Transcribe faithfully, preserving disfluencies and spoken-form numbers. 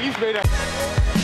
He's made up.